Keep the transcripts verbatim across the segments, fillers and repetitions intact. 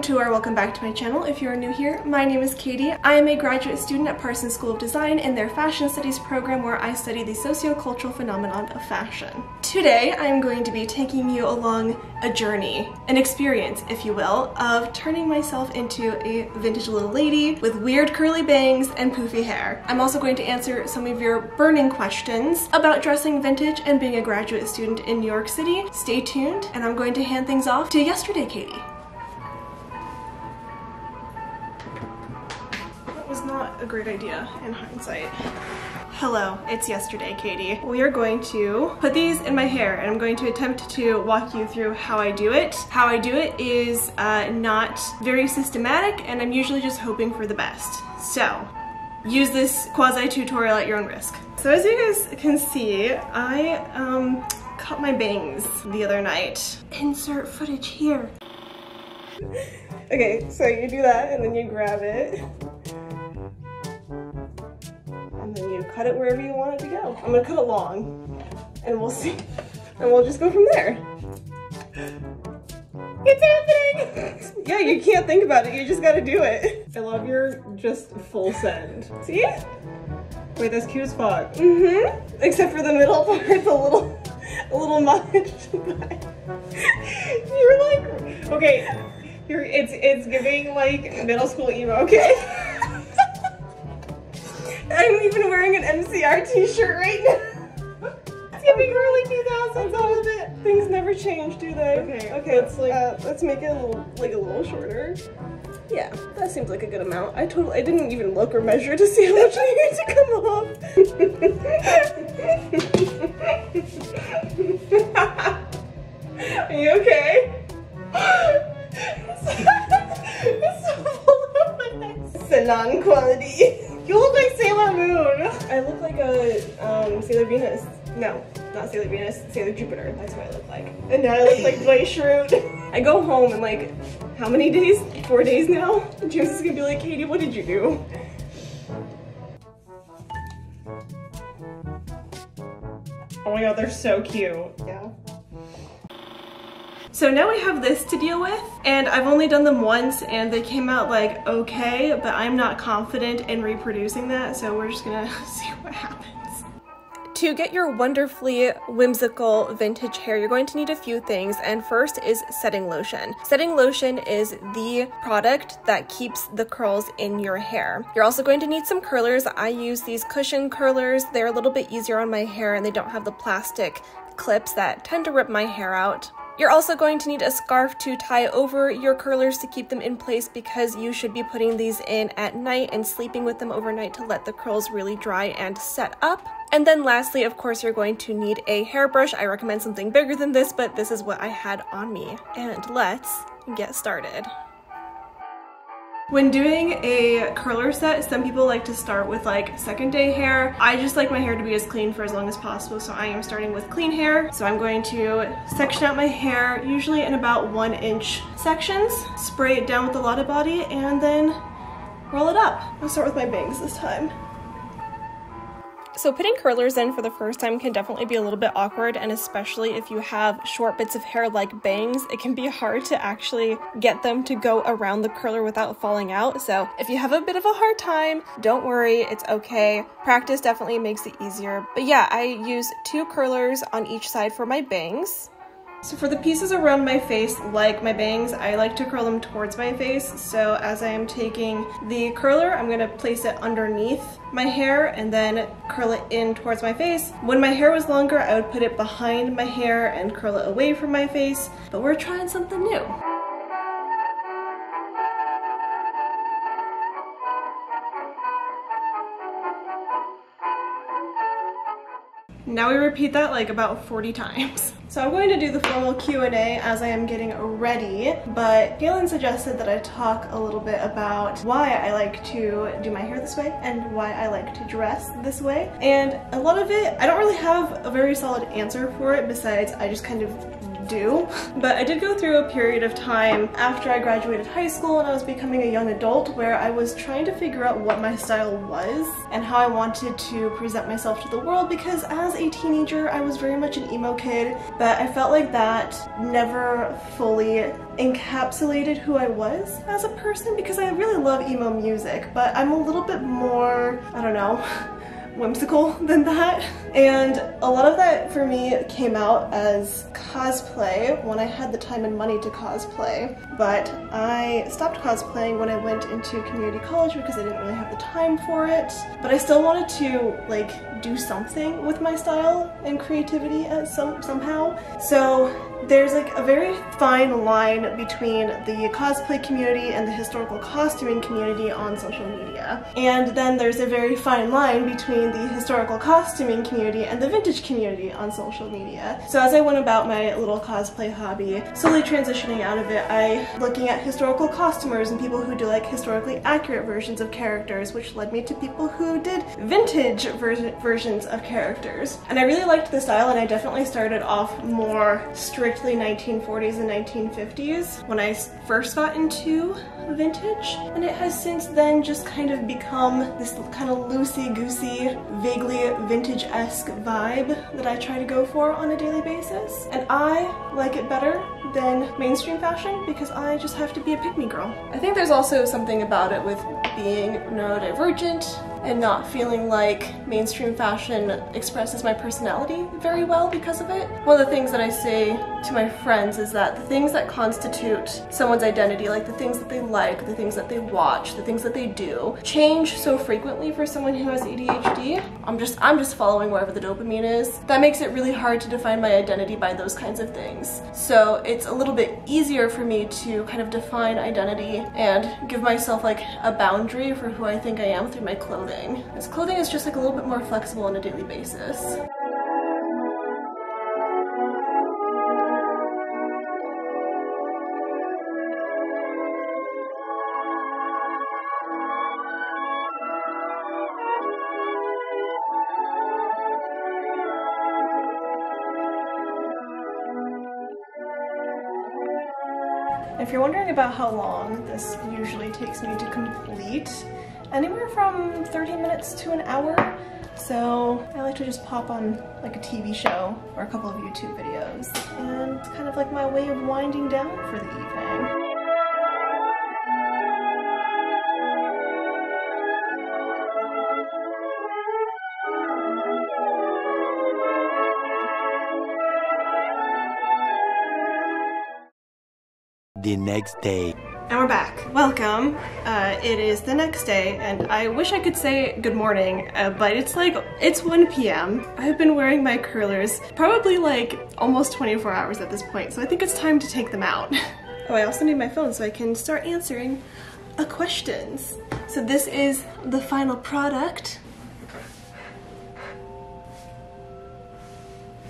welcome to or welcome back to my channel if you're new here. My name is Katie. I am a graduate student at Parsons School of Design in their Fashion Studies program where I study the socio-cultural phenomenon of fashion. Today I'm going to be taking you along a journey, an experience if you will, of turning myself into a vintage little lady with weird curly bangs and poofy hair. I'm also going to answer some of your burning questions about dressing vintage and being a graduate student in New York City. Stay tuned and I'm going to hand things off to yesterday Katie. That was not a great idea in hindsight. Hello, it's yesterday, Katie. We are going to put these in my hair and I'm going to attempt to walk you through how I do it. How I do it is uh, not very systematic and I'm usually just hoping for the best. So, use this quasi-tutorial at your own risk. So as you guys can see, I um, cut my bangs the other night. Insert footage here. Okay, so you do that and then you grab it. And then you cut it wherever you want it to go. I'm gonna cut it long, and we'll see, and we'll just go from there. It's happening! Yeah, you can't think about it, you just gotta do it. I love your just full send. See? Wait, that's cute as fuck. Mm-hmm, except for the middle part's a little, a little much. You're like, okay, you're, it's, it's giving like middle school emo, okay? I'm even wearing an M C R t-shirt right now. It's giving early two thousands all of it. Things never change, do they? Okay, okay, let's, like, uh, let's make it a little, like a little shorter. Yeah, that seems like a good amount. I totally, I didn't even look or measure to see how much I needed to come off. Are you okay? It's so full of my legs. It's a non-quality. You look like Sailor Moon! I look like a um, Sailor Venus. No, not Sailor Venus, Sailor Jupiter. That's what I look like. And now I look like Dwight Schrute. I go home and like, how many days? Four days now? James is gonna be like, Katie, what did you do? Oh my god, they're so cute. Yeah. So now I have this to deal with, and I've only done them once and they came out like okay, but I'm not confident in reproducing that, so we're just gonna see what happens. To get your wonderfully whimsical vintage hair, you're going to need a few things, and first is setting lotion. Setting lotion is the product that keeps the curls in your hair. You're also going to need some curlers. I use these cushion curlers. They're a little bit easier on my hair and they don't have the plastic clips that tend to rip my hair out. You're also going to need a scarf to tie over your curlers to keep them in place because you should be putting these in at night and sleeping with them overnight to let the curls really dry and set up. And then lastly, of course, you're going to need a hairbrush. I recommend something bigger than this, but this is what I had on me. And let's get started. When doing a curler set, some people like to start with like second day hair. I just like my hair to be as clean for as long as possible, so I am starting with clean hair. So I'm going to section out my hair, usually in about one inch sections, spray it down with a Lotta Body, and then roll it up. I'll start with my bangs this time. So putting curlers in for the first time can definitely be a little bit awkward, and especially if you have short bits of hair like bangs, it can be hard to actually get them to go around the curler without falling out. So if you have a bit of a hard time, don't worry, it's okay. Practice definitely makes it easier. But yeah, I use two curlers on each side for my bangs. So for the pieces around my face, like my bangs, I like to curl them towards my face. So as I am taking the curler, I'm gonna place it underneath my hair and then curl it in towards my face. When my hair was longer, I would put it behind my hair and curl it away from my face, but we're trying something new. Now we repeat that like about forty times. So I'm going to do the formal Q and A as I am getting ready, but Galen suggested that I talk a little bit about why I like to do my hair this way and why I like to dress this way. And a lot of it, I don't really have a very solid answer for it besides I just kind of do. But I did go through a period of time after I graduated high school and I was becoming a young adult where I was trying to figure out what my style was and how I wanted to present myself to the world, because as a teenager I was very much an emo kid, but I felt like that never fully encapsulated who I was as a person, because I really love emo music, but I'm a little bit more, I don't know, whimsical than that. And a lot of that for me came out as cosplay when I had the time and money to cosplay, but I stopped cosplaying when I went into community college because I didn't really have the time for it. But I still wanted to like do something with my style and creativity at some somehow. So there's like a very fine line between the cosplay community and the historical costuming community on social media. And then there's a very fine line between the historical costuming community and the vintage community on social media. So as I went about my little cosplay hobby, slowly transitioning out of it, I looking at historical costumers and people who do like historically accurate versions of characters, which led me to people who did vintage ver versions of characters. And I really liked the style, and I definitely started off more strict nineteen forties and nineteen fifties when I first got into vintage, and it has since then just kind of become this kind of loosey-goosey, vaguely vintage-esque vibe that I try to go for on a daily basis. And I like it better than mainstream fashion because I just have to be a pick-me girl. I think there's also something about it with being neurodivergent and not feeling like mainstream fashion expresses my personality very well because of it. One of the things that I say to my friends is that the things that constitute someone's identity, like the things that they like, the things that they watch, the things that they do, change so frequently for someone who has A D H D. I'm just, I'm just following wherever the dopamine is. That makes it really hard to define my identity by those kinds of things. So it's a little bit easier for me to kind of define identity and give myself like a boundary for who I think I am through my clothing. Because clothing is just like a little bit more flexible on a daily basis. If you're wondering about how long this usually takes me to complete, anywhere from thirty minutes to an hour. So I like to just pop on like a T V show or a couple of YouTube videos, and it's kind of like my way of winding down for the evening. The next day. And we're back. Welcome. Uh, it is the next day, and I wish I could say good morning, uh, but it's like, it's one p m I've been wearing my curlers probably like almost twenty-four hours at this point, so I think it's time to take them out. Oh, I also need my phone so I can start answering uh, questions. So this is the final product.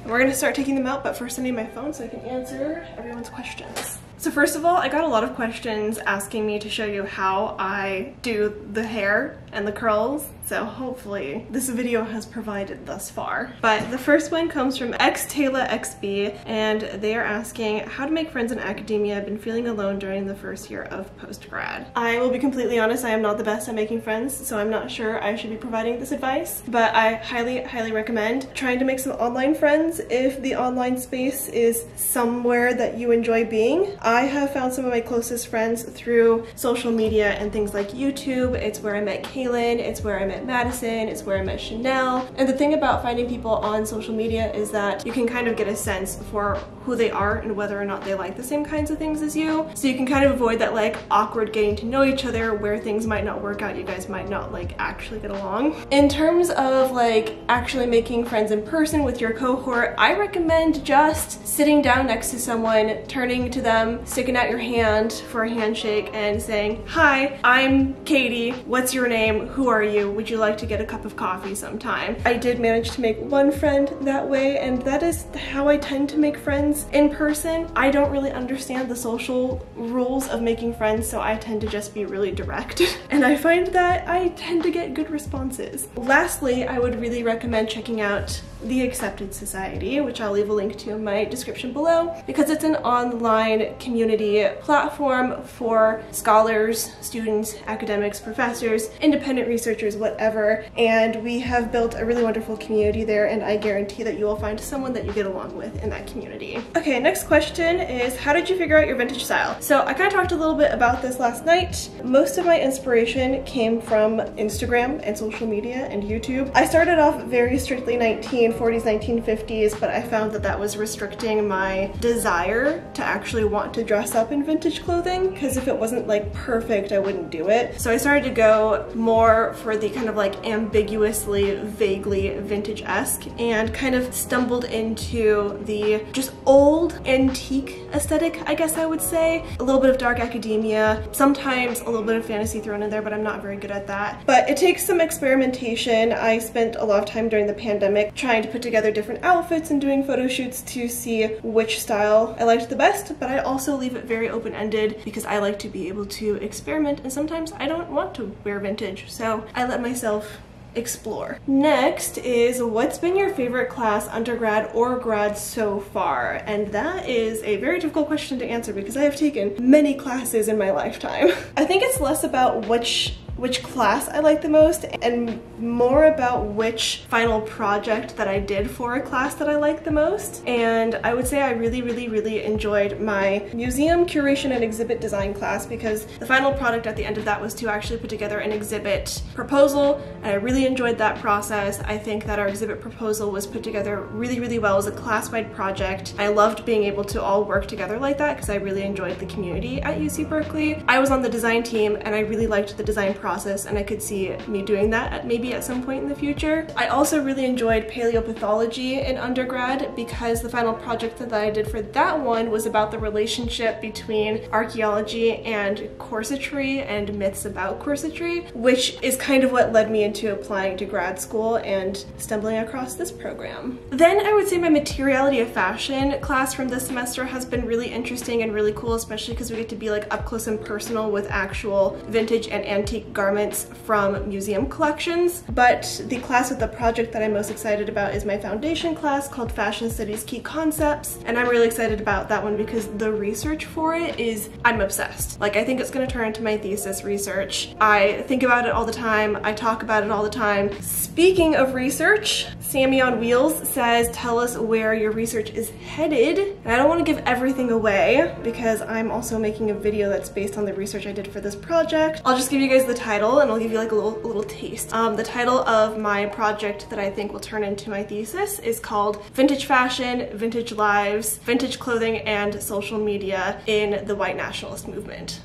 We're gonna start taking them out, but first I need my phone so I can answer everyone's questions. So first of all, I got a lot of questions asking me to show you how I do the hair and the curls, so hopefully this video has provided thus far. But the first one comes from XtaylaXB, and they are asking how to make friends in academia. I've been feeling alone during the first year of post-grad. I will be completely honest, I am not the best at making friends, so I'm not sure I should be providing this advice, but I highly, highly recommend trying to make some online friends if the online space is somewhere that you enjoy being. I have found some of my closest friends through social media and things like YouTube. It's where I met Kaylin, it's where I met Madison, it's where I met Chanel. And the thing about finding people on social media is that you can kind of get a sense for who they are and whether or not they like the same kinds of things as you. So you can kind of avoid that like awkward getting to know each other where things might not work out, you guys might not like actually get along. In terms of like actually making friends in person with your cohort, I recommend just sitting down next to someone, turning to them, sticking out your hand for a handshake and saying, "Hi, I'm Katie, what's your name, who are you? would you like to get a cup of coffee sometime? I did manage to make one friend that way, and that is how I tend to make friends in person. I don't really understand the social rules of making friends, so I tend to just be really direct, and I find that I tend to get good responses. Lastly, I would really recommend checking out The Accepted Society, which I'll leave a link to in my description below, because it's an online community platform for scholars, students, academics, professors, independent researchers, whatever, and we have built a really wonderful community there, and I guarantee that you will find someone that you get along with in that community. Okay, next question is, how did you figure out your vintage style? So I kind of talked a little bit about this last night. Most of my inspiration came from Instagram and social media and YouTube. I started off very strictly nineteen forties, nineteen fifties, but I found that that was restricting my desire to actually want to dress up in vintage clothing, because if it wasn't like perfect, I wouldn't do it. So I started to go more for the kind of like ambiguously, vaguely vintage-esque, and kind of stumbled into the just old antique aesthetic, I guess I would say. A little bit of dark academia, sometimes a little bit of fantasy thrown in there, but I'm not very good at that. But it takes some experimentation. I spent a lot of time during the pandemic trying to put together different outfits and doing photo shoots to see which style I liked the best, but I also leave it very open-ended because I like to be able to experiment, and sometimes I don't want to wear vintage, so I let myself explore. Next is, what's been your favorite class, undergrad or grad, so far? And that is a very difficult question to answer because I have taken many classes in my lifetime. I think it's less about which which class I like the most and more about which final project that I did for a class that I like the most. And I would say I really, really, really enjoyed my museum curation and exhibit design class, because the final product at the end of that was to actually put together an exhibit proposal, and I really enjoyed that process. I think that our exhibit proposal was put together really, really well. It was a class-wide project. I loved being able to all work together like that because I really enjoyed the community at U C Berkeley. I was on the design team and I really liked the design process. Process, and I could see me doing that at maybe at some point in the future. I also really enjoyed paleopathology in undergrad, because the final project that I did for that one was about the relationship between archaeology and corsetry and myths about corsetry, which is kind of what led me into applying to grad school and stumbling across this program. Then I would say my Materiality of Fashion class from this semester has been really interesting and really cool, especially because we get to be like up close and personal with actual vintage and antique garments from museum collections. But the class with the project that I'm most excited about is my foundation class called Fashion Studies Key Concepts, and I'm really excited about that one because the research for it is, I'm obsessed. Like, I think it's going to turn into my thesis research. I think about it all the time. I talk about it all the time. Speaking of research, Sammy on Wheels says, tell us where your research is headed. And I don't want to give everything away because I'm also making a video that's based on the research I did for this project. I'll just give you guys the title, and I'll give you like a little, a little taste. Um, the title of my project that I think will turn into my thesis is called Vintage Fashion, Vintage Lives, Vintage Clothing, and Social Media in the White Nationalist Movement.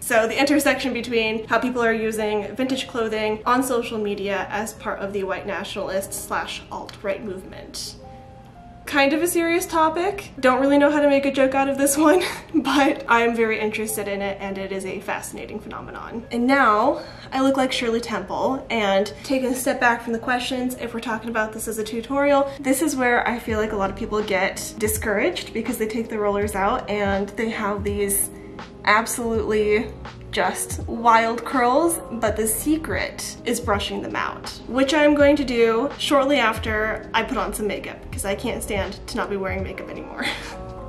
So the intersection between how people are using vintage clothing on social media as part of the white nationalist slash alt-right movement. Kind of a serious topic. Don't really know how to make a joke out of this one, but I'm very interested in it, and it is a fascinating phenomenon. And now I look like Shirley Temple, and taking a step back from the questions, if we're talking about this as a tutorial, this is where I feel like a lot of people get discouraged because they take the rollers out and they have these absolutely just wild curls, but the secret is brushing them out, which I'm going to do shortly after I put on some makeup because I can't stand to not be wearing makeup anymore.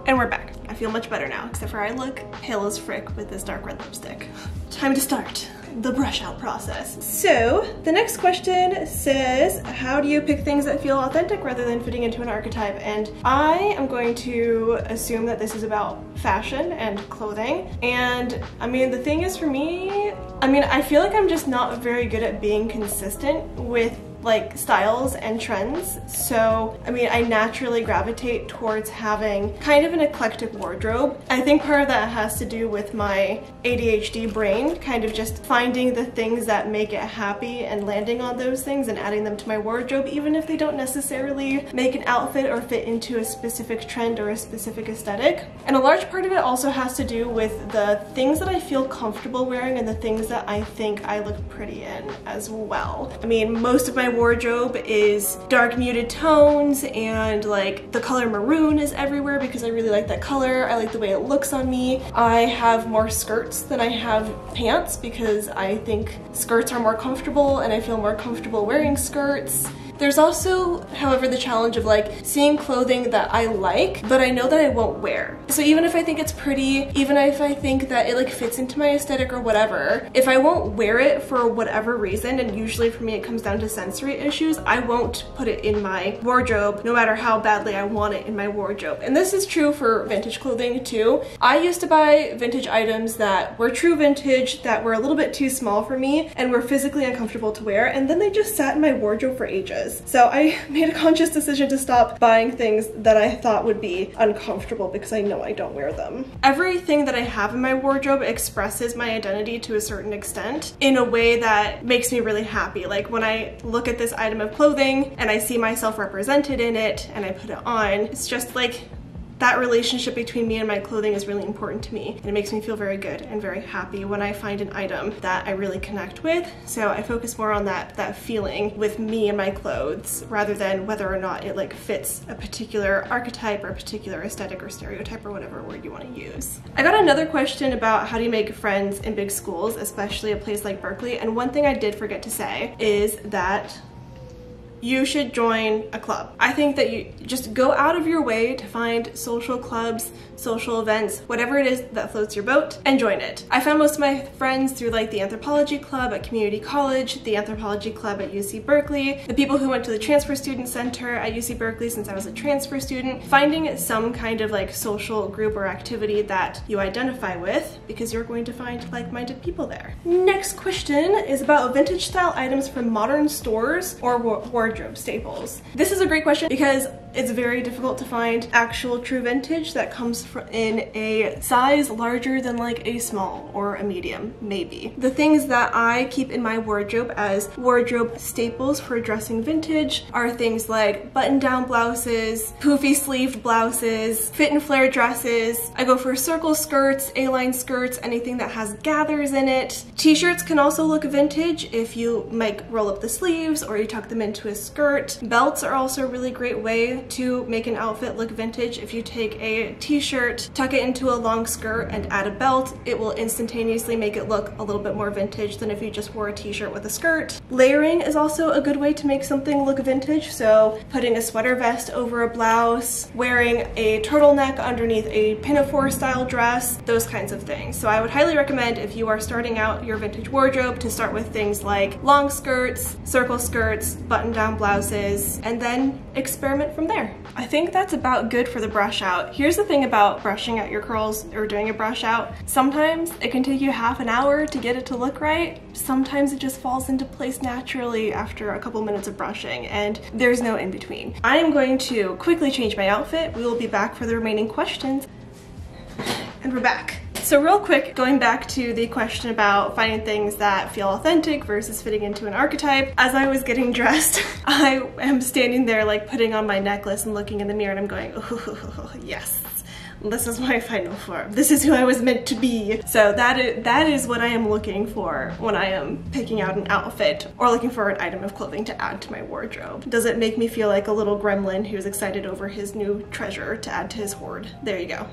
And we're back. I feel much better now, except for I look pale as frick with this dark red lipstick. Time to start the brush out process. So the next question says, how do you pick things that feel authentic rather than fitting into an archetype? And I am going to assume that this is about fashion and clothing. And I mean, the thing is for me, I mean, I feel like I'm just not very good at being consistent with like styles and trends. So, I mean, I naturally gravitate towards having kind of an eclectic wardrobe. I think part of that has to do with my A D H D brain, kind of just finding the things that make it happy and landing on those things and adding them to my wardrobe, even if they don't necessarily make an outfit or fit into a specific trend or a specific aesthetic. And a large part of it also has to do with the things that I feel comfortable wearing and the things that I think I look pretty in as well. I mean, most of my wardrobe is dark muted tones, and like the color maroon is everywhere because I really like that color. I like the way it looks on me. I have more skirts than I have pants because I think skirts are more comfortable and I feel more comfortable wearing skirts. There's also, however, the challenge of like seeing clothing that I like, but I know that I won't wear. So even if I think it's pretty, even if I think that it like fits into my aesthetic or whatever, if I won't wear it for whatever reason, and usually for me it comes down to sensory issues, I won't put it in my wardrobe no matter how badly I want it in my wardrobe. And this is true for vintage clothing too. I used to buy vintage items that were true vintage, that were a little bit too small for me and were physically uncomfortable to wear, and then they just sat in my wardrobe for ages. So I made a conscious decision to stop buying things that I thought would be uncomfortable because I know I don't wear them. Everything that I have in my wardrobe expresses my identity to a certain extent in a way that makes me really happy. Like when I look at this item of clothing and I see myself represented in it and I put it on, it's just like, that relationship between me and my clothing is really important to me, and it makes me feel very good and very happy when I find an item that I really connect with. So I focus more on that that feeling with me and my clothes rather than whether or not it like fits a particular archetype or a particular aesthetic or stereotype or whatever word you want to use. I got another question about how do you make friends in big schools, especially a place like Berkeley, and one thing I did forget to say is that you should join a club. I think that you just go out of your way to find social clubs, social events, whatever it is that floats your boat, and join it. I found most of my friends through like the anthropology club at community college, the anthropology club at U C Berkeley, the people who went to the transfer student center at U C Berkeley since I was a transfer student. Finding some kind of like social group or activity that you identify with, because you're going to find like-minded people there. Next question is about vintage style items from modern stores or wardrobe staples. This is a great question because it's very difficult to find actual true vintage that comes in a size larger than like a small or a medium, maybe. The things that I keep in my wardrobe as wardrobe staples for dressing vintage are things like button-down blouses, poofy-sleeved blouses, fit and flare dresses. I go for circle skirts, A-line skirts, anything that has gathers in it. T-shirts can also look vintage if you like roll up the sleeves or you tuck them into a skirt. Belts are also a really great way to make an outfit look vintage. If you take a t-shirt, tuck it into a long skirt and add a belt, it will instantaneously make it look a little bit more vintage than if you just wore a t-shirt with a skirt. Layering is also a good way to make something look vintage, so putting a sweater vest over a blouse, wearing a turtleneck underneath a pinafore style dress, those kinds of things. So I would highly recommend, if you are starting out your vintage wardrobe, to start with things like long skirts, circle skirts, button-down blouses, and then experiment from there. I think that's about good for the brush out. Here's the thing about brushing out your curls or doing a brush out. Sometimes it can take you half an hour to get it to look right. Sometimes it just falls into place naturally after a couple minutes of brushing, and there's no in between. I am going to quickly change my outfit. We will be back for the remaining questions. And we're back. So real quick, going back to the question about finding things that feel authentic versus fitting into an archetype. As I was getting dressed, I am standing there like putting on my necklace and looking in the mirror and I'm going, oh yes. This is my final form. This is who I was meant to be. So that is, that is what I am looking for when I am picking out an outfit or looking for an item of clothing to add to my wardrobe. Does it make me feel like a little gremlin who's excited over his new treasure to add to his hoard? There you go.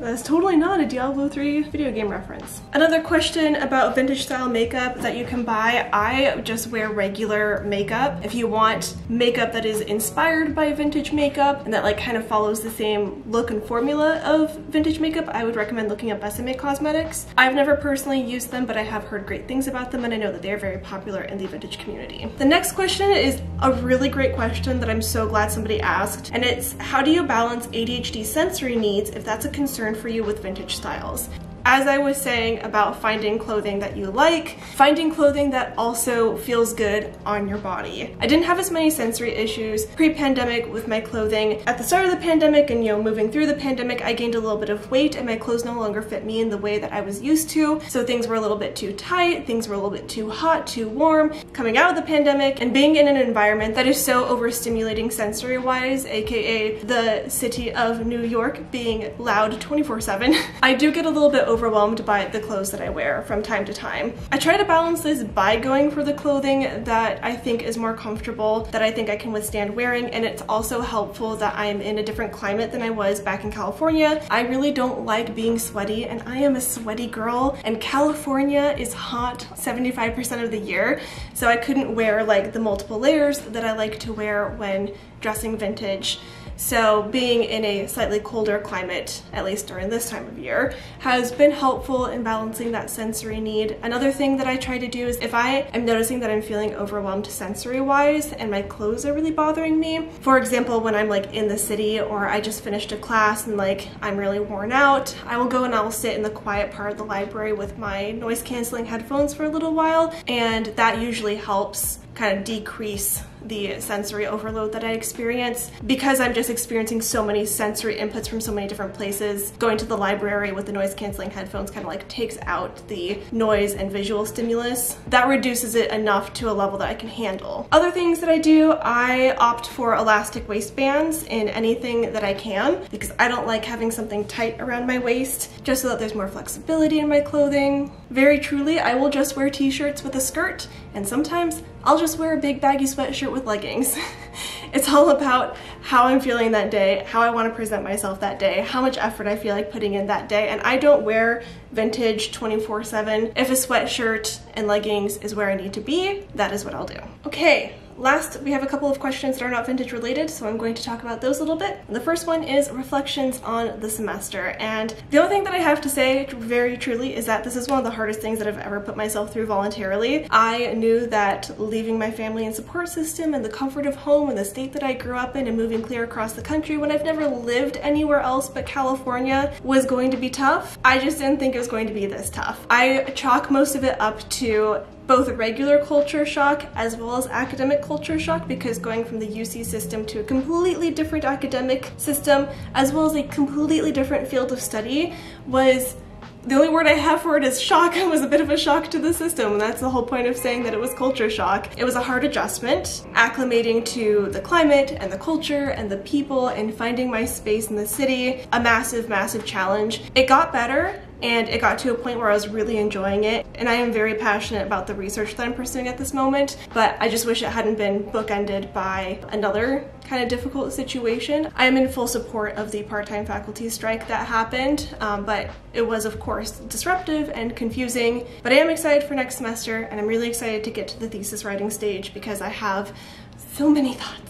That's totally not a Diablo three video game reference. Another question about vintage style makeup that you can buy. I just wear regular makeup. If you want makeup that is inspired by vintage makeup and that like kind of follows the same look and formula of vintage makeup, I would recommend looking up Besame Cosmetics. I've never personally used them, but I have heard great things about them and I know that they are very popular in the vintage community. The next question is a really great question that I'm so glad somebody asked, and it's how do you balance A D H D sensory needs if that's a concern for you with vintage styles? As I was saying about finding clothing that you like, finding clothing that also feels good on your body. I didn't have as many sensory issues pre-pandemic with my clothing. At the start of the pandemic and, you know, moving through the pandemic, I gained a little bit of weight and my clothes no longer fit me in the way that I was used to. So things were a little bit too tight, things were a little bit too hot, too warm. Coming out of the pandemic and being in an environment that is so overstimulating sensory-wise, aka the city of New York being loud twenty-four seven, I do get a little bit overwhelmed by the clothes that I wear from time to time. I try to balance this by going for the clothing that I think is more comfortable, that I think I can withstand wearing, and it's also helpful that I am in a different climate than I was back in California. I really don't like being sweaty, and I am a sweaty girl, and California is hot seventy-five percent of the year, so I couldn't wear like the multiple layers that I like to wear when dressing vintage. So being in a slightly colder climate, at least during this time of year, has been helpful in balancing that sensory need. Another thing that I try to do is if I am noticing that I'm feeling overwhelmed sensory-wise and my clothes are really bothering me, for example, when I'm like in the city or I just finished a class and like I'm really worn out, I will go and I'll sit in the quiet part of the library with my noise-canceling headphones for a little while, and that usually helps kind of decrease the sensory overload that I experience. Because I'm just experiencing so many sensory inputs from so many different places, going to the library with the noise canceling headphones kind of like takes out the noise and visual stimulus. That reduces it enough to a level that I can handle. Other things that I do, I opt for elastic waistbands in anything that I can, because I don't like having something tight around my waist, just so that there's more flexibility in my clothing. Very truly, I will just wear t-shirts with a skirt, and sometimes I'll just wear a big baggy sweatshirt with leggings. It's all about how I'm feeling that day, how I want to present myself that day, how much effort I feel like putting in that day, and I don't wear vintage twenty-four seven. If a sweatshirt and leggings is where I need to be, that is what I'll do. Okay, last, we have a couple of questions that are not vintage related, so I'm going to talk about those a little bit. The first one is reflections on the semester, and the only thing that I have to say very truly is that this is one of the hardest things that I've ever put myself through voluntarily. I knew that leaving my family and support system and the comfort of home and the state that I grew up in and moving clear across the country when I've never lived anywhere else but California was going to be tough. I just didn't think it was going to be this tough. I chalk most of it up to both regular culture shock as well as academic culture shock, because going from the U C system to a completely different academic system as well as a completely different field of study was, the only word I have for it is shock. It was a bit of a shock to the system, and that's the whole point of saying that it was culture shock. It was a hard adjustment, acclimating to the climate and the culture and the people and finding my space in the city, a massive, massive challenge. It got better, and it got to a point where I was really enjoying it, and I am very passionate about the research that I'm pursuing at this moment, but I just wish it hadn't been bookended by another kind of difficult situation. I am in full support of the part-time faculty strike that happened, um, but it was of course disruptive and confusing, but I am excited for next semester, and I'm really excited to get to the thesis writing stage because I have so many thoughts.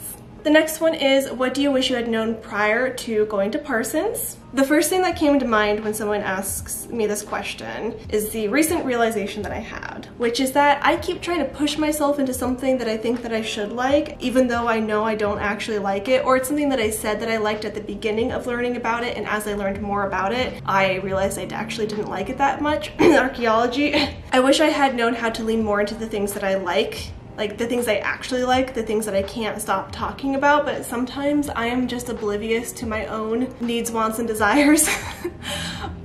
The next one is, what do you wish you had known prior to going to Parsons? The first thing that came to mind when someone asks me this question is the recent realization that I had, which is that I keep trying to push myself into something that I think that I should like, even though I know I don't actually like it, or it's something that I said that I liked at the beginning of learning about it, and as I learned more about it, I realized I actually didn't like it that much. Archaeology. I wish I had known how to lean more into the things that I like, like the things I actually like, the things that I can't stop talking about, but sometimes I am just oblivious to my own needs, wants, and desires.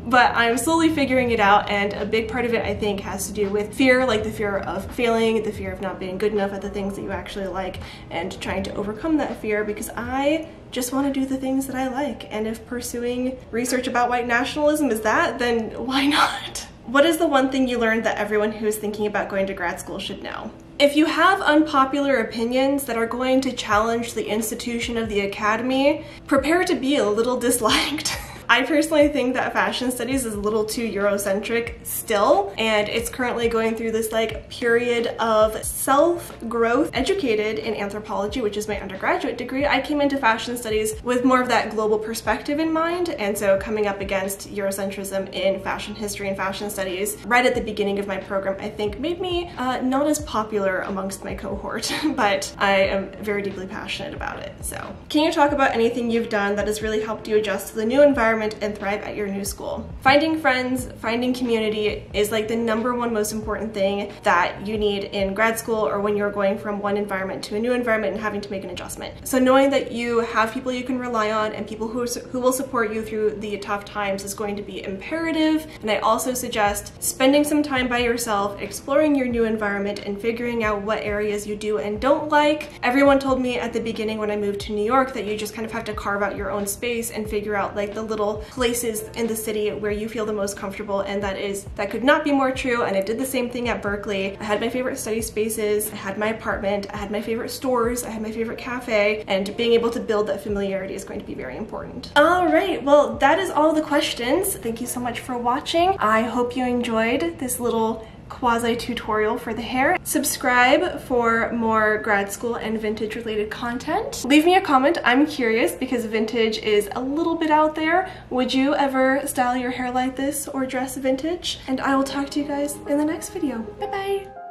But I'm slowly figuring it out, and a big part of it I think has to do with fear, like the fear of failing, the fear of not being good enough at the things that you actually like, and trying to overcome that fear, because I just want to do the things that I like, and if pursuing research about white nationalism is that, then why not? What is the one thing you learned that everyone who is thinking about going to grad school should know? If you have unpopular opinions that are going to challenge the institution of the academy, prepare to be a little disliked. I personally think that fashion studies is a little too Eurocentric still, and it's currently going through this like period of self-growth. Educated in anthropology, which is my undergraduate degree, I came into fashion studies with more of that global perspective in mind, and so coming up against Eurocentrism in fashion history and fashion studies right at the beginning of my program, I think made me uh, not as popular amongst my cohort, but I am very deeply passionate about it. So, can you talk about anything you've done that has really helped you adjust to the new environment experiment, and thrive at your new school. Finding friends, finding community is like the number one most important thing that you need in grad school or when you're going from one environment to a new environment and having to make an adjustment. So knowing that you have people you can rely on and people who, who will support you through the tough times is going to be imperative. And I also suggest spending some time by yourself, exploring your new environment and figuring out what areas you do and don't like. Everyone told me at the beginning when I moved to New York that you just kind of have to carve out your own space and figure out like the little places in the city where you feel the most comfortable, and that is that could not be more true. And I did the same thing at Berkeley. I had my favorite study spaces, I had my apartment, I had my favorite stores, I had my favorite cafe, and being able to build that familiarity is going to be very important. All right, well, that is all the questions. Thank you so much for watching. I hope you enjoyed this little quasi-tutorial for the hair. Subscribe for more grad school and vintage related content. Leave me a comment. I'm curious because vintage is a little bit out there. Would you ever style your hair like this or dress vintage? And I will talk to you guys in the next video. Bye bye!